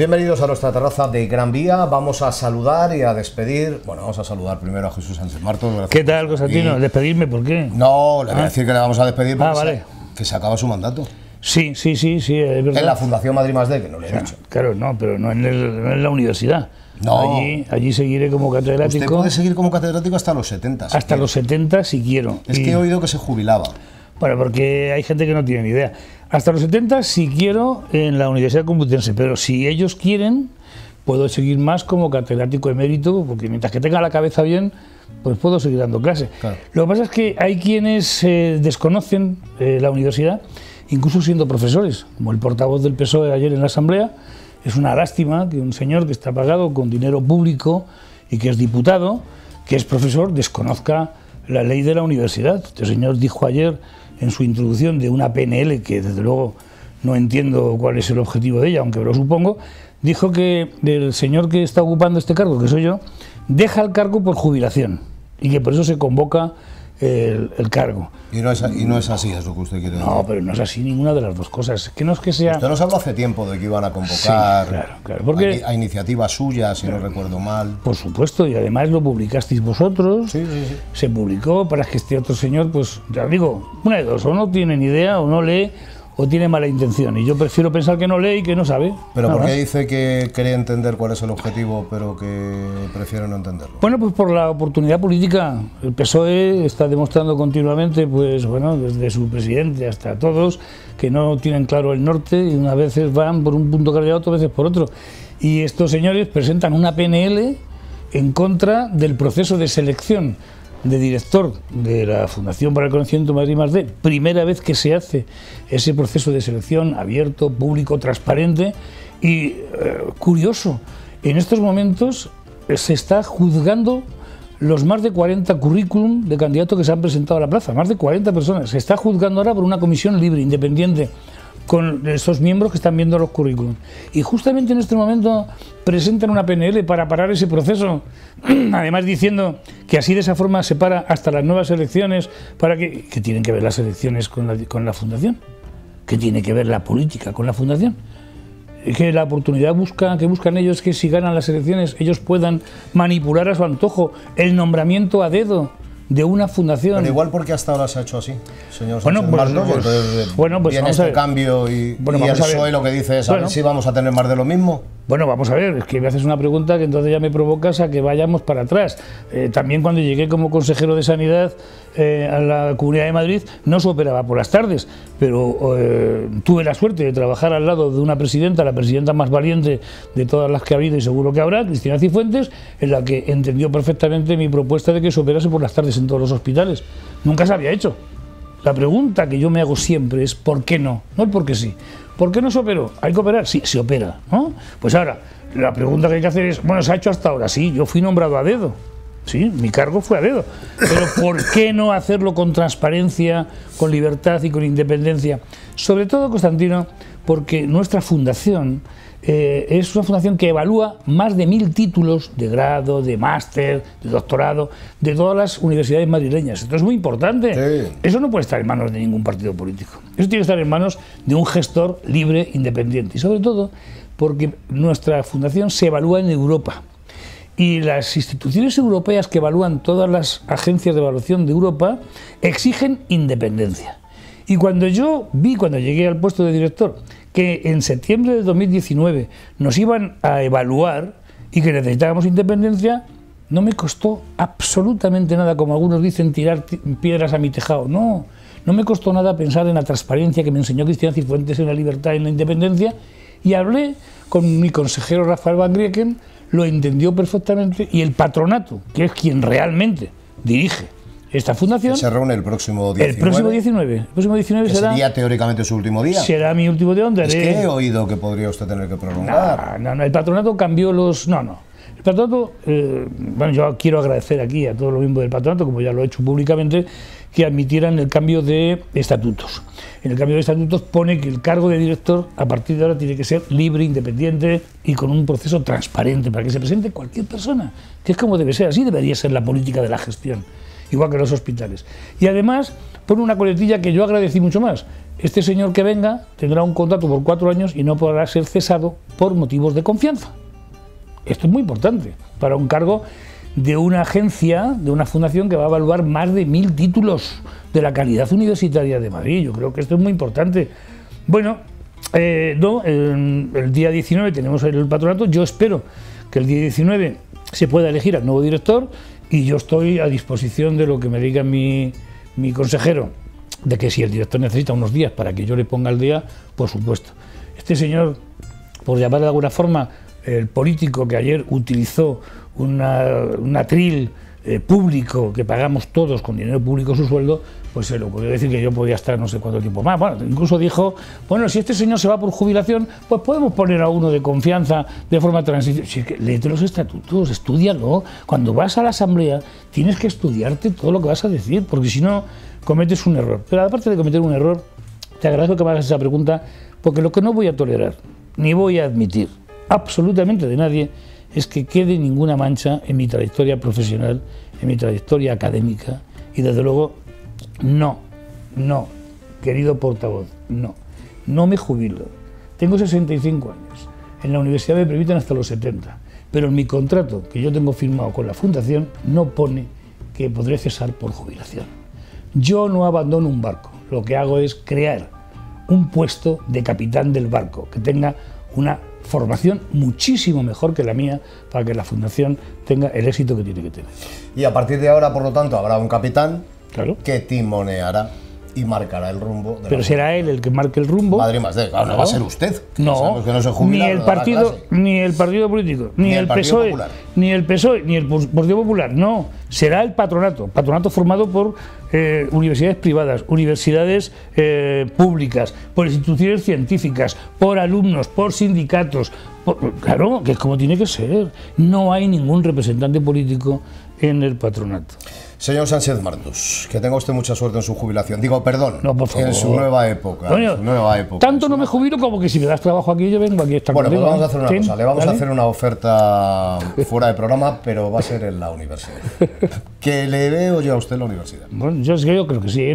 Bienvenidos a nuestra terraza de Gran Vía. Vamos a saludar y a despedir. Bueno, vamos a saludar primero a Jesús Sánchez Martos. ¿Qué tal, Constantino? ¿Despedirme por qué? No, le voy a decir que le vamos a despedir porque vale. se acaba su mandato. Sí, es verdad. En la Fundación Madri+d, que no le he dicho. Claro, no, pero no en, no en la universidad. No. Allí seguiré como catedrático. Usted puede seguir como catedrático hasta los 70. Si hasta quiere. Los 70 si quiero. Es que he oído que se jubilaba. Bueno, porque hay gente que no tiene ni idea. Hasta los 70 si quiero en la Universidad Complutense, pero si ellos quieren, puedo seguir más como catedrático emérito, porque mientras que tenga la cabeza bien, pues puedo seguir dando clases. Claro. Lo que pasa es que hay quienes desconocen la universidad, incluso siendo profesores, como el portavoz del PSOE ayer en la Asamblea. Es una lástima que un señor que está pagado con dinero público y que es diputado, que es profesor, desconozca la ley de la universidad. Este señor dijo ayer en su introducción de una PNL, que desde luego no entiendo cuál es el objetivo de ella, aunque lo supongo, dijo que el señor que está ocupando este cargo, que soy yo, deja el cargo por jubilación y que por eso se convoca el cargo. Y no es así, es lo que usted quiere decir. No, pero no es así ninguna de las dos cosas. Que no es que sea... Usted nos habló hace tiempo de que iban a convocar claro, porque... a iniciativas suyas, si no recuerdo mal. Por supuesto, y además lo publicasteis vosotros. Sí. Se publicó para que este otro señor, pues, ya digo, una de dos, o no tiene ni idea, o no lee, o tiene mala intención. Y yo prefiero pensar que no lee y que no sabe. ¿Pero por qué dice que cree entender cuál es el objetivo, pero que prefiere no entenderlo? Bueno, pues por la oportunidad política. El PSOE está demostrando continuamente, pues bueno, desde su presidente hasta todos, que no tienen claro el norte y unas veces van por un punto cargado, otras veces por otro. Y estos señores presentan una PNL en contra del proceso de selección de director de la Fundación para el Conocimiento de Madrid+d, primera vez que se hace ese proceso de selección abierto, público, transparente y curioso. En estos momentos se está juzgando los más de 40 currículum de candidatos que se han presentado a la plaza, más de 40 personas. Se está juzgando ahora por una comisión libre, independiente, con esos miembros que están viendo los currículums. Y justamente en este momento presentan una PNL para parar ese proceso, además diciendo que así de esa forma se para hasta las nuevas elecciones, para que tienen que ver las elecciones con la Fundación, que tiene que ver la política con la Fundación. Que la oportunidad que buscan ellos es que si ganan las elecciones ellos puedan manipular a su antojo el nombramiento a dedo de una fundación. Pero igual porque hasta ahora se ha hecho así, señor Sánchez Martos. Bueno, pues vamos a ver. Cambio y el PSOE lo que dice es, a ver si vamos a tener más de lo mismo. Bueno, vamos a ver, es que me haces una pregunta que entonces ya me provocas a que vayamos para atrás. También cuando llegué como consejero de Sanidad a la Comunidad de Madrid, no se operaba por las tardes, pero tuve la suerte de trabajar al lado de una presidenta, la presidenta más valiente de todas las que ha habido y seguro que habrá, Cristina Cifuentes, en la que entendió perfectamente mi propuesta de que se operase por las tardes en todos los hospitales. Nunca se había hecho. La pregunta que yo me hago siempre es ¿por qué no? No el por qué sí. ¿Por qué no se operó? ¿Hay que operar? Sí, se opera, ¿no? Pues ahora, la pregunta que hay que hacer es, bueno, se ha hecho hasta ahora, sí, yo fui nombrado a dedo, sí, mi cargo fue a dedo, pero ¿por qué no hacerlo con transparencia, con libertad y con independencia? Sobre todo, Constantino, porque nuestra fundación es una fundación que evalúa más de 1000 títulos de grado, de máster, de doctorado, de todas las universidades madrileñas. Esto es muy importante. Sí. Eso no puede estar en manos de ningún partido político. Eso tiene que estar en manos de un gestor libre, independiente. Y sobre todo porque nuestra fundación se evalúa en Europa. Y las instituciones europeas que evalúan todas las agencias de evaluación de Europa exigen independencia. Y cuando yo vi, cuando llegué al puesto de director, que en septiembre de 2019 nos iban a evaluar y que necesitábamos independencia, no me costó absolutamente nada, como algunos dicen, tirar piedras a mi tejado. No, no me costó nada pensar en la transparencia que me enseñó Cristina Cifuentes, en la libertad y en la independencia, y hablé con mi consejero Rafael Van Grieken, lo entendió perfectamente, y el patronato, que es quien realmente dirige esta fundación, se reúne el próximo 19. El próximo 19 será, sería teóricamente su último día. Será mi último día. Donde haré... Es que he oído que podría usted tener que prolongar. No, el patronato cambió los... El patronato... bueno, yo quiero agradecer aquí a todos los miembros del patronato, como ya lo he hecho públicamente, que admitieran el cambio de estatutos. En el cambio de estatutos pone que el cargo de director a partir de ahora tiene que ser libre, independiente y con un proceso transparente para que se presente cualquier persona, que es como debe ser, así debería ser la política de la gestión. igual que los hospitales. Y además pone una coletilla que yo agradecí mucho más: este señor que venga tendrá un contrato por 4 años y no podrá ser cesado por motivos de confianza. Esto es muy importante para un cargo de una agencia, de una fundación que va a evaluar más de 1000 títulos de la calidad universitaria de Madrid. Yo creo que esto es muy importante. Bueno, el día 19 tenemos el patronato. Yo espero que el día 19 se pueda elegir al nuevo director y yo estoy a disposición de lo que me diga mi consejero, de que si el director necesita unos días para que yo le ponga al día, por supuesto. Este señor, por llamar de alguna forma, el político que ayer utilizó un atril público que pagamos todos con dinero público su sueldo, pues se le ocurrió decir que yo podía estar no sé cuánto tiempo más. Bueno, incluso dijo, bueno, si este señor se va por jubilación, pues podemos poner a uno de confianza de forma transitoria. Si es que léete los estatutos, estúdialo. Cuando vas a la asamblea tienes que estudiarte todo lo que vas a decir, porque si no cometes un error. Pero aparte de cometer un error, te agradezco que me hagas esa pregunta, porque lo que no voy a tolerar, ni voy a admitir absolutamente de nadie, es que quede ninguna mancha en mi trayectoria profesional, en mi trayectoria académica, y desde luego no, querido portavoz, no me jubilo. Tengo 65 años, en la universidad me permiten hasta los 70, pero en mi contrato que yo tengo firmado con la fundación no pone que podré cesar por jubilación. Yo no abandono un barco, lo que hago es crear un puesto de capitán del barco, que tenga una formación muchísimo mejor que la mía para que la fundación tenga el éxito que tiene que tener. Y a partir de ahora, por lo tanto, habrá un capitán, claro, que timoneará y marcará el rumbo. Pero será él el que marque el rumbo. Madri+d, claro, no va a ser usted. No, que no se jubila, ni el partido, ni el partido político, ni el PSOE, ni el PSOE, ni el Partido Popular. No, será el patronato. Patronato formado por universidades privadas, universidades públicas, por instituciones científicas, por alumnos, por sindicatos. Claro, que es como tiene que ser. No hay ningún representante político en el patronato. Señor Sánchez Martos, que tenga usted mucha suerte en su jubilación. Digo, perdón, no, por favor, en su nueva época. Bueno, su nueva época, tanto no me jubilo como que si me das trabajo aquí, yo vengo aquí a estar. Bueno, pues vamos a hacer una cosa. Le vamos a hacer una oferta fuera de programa, pero va a ser en la universidad. Que le veo yo a usted en la universidad. Bueno, yo creo que sí.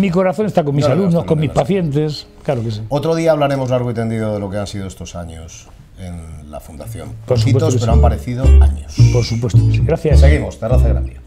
Mi corazón está con mis alumnos, con mis pacientes. Claro que sí. Otro día hablaremos largo y tendido de lo que han sido estos años en la fundación. Poquitos, pero han parecido años. Por supuesto que sí. Gracias. Seguimos, Terraza Gran Vía.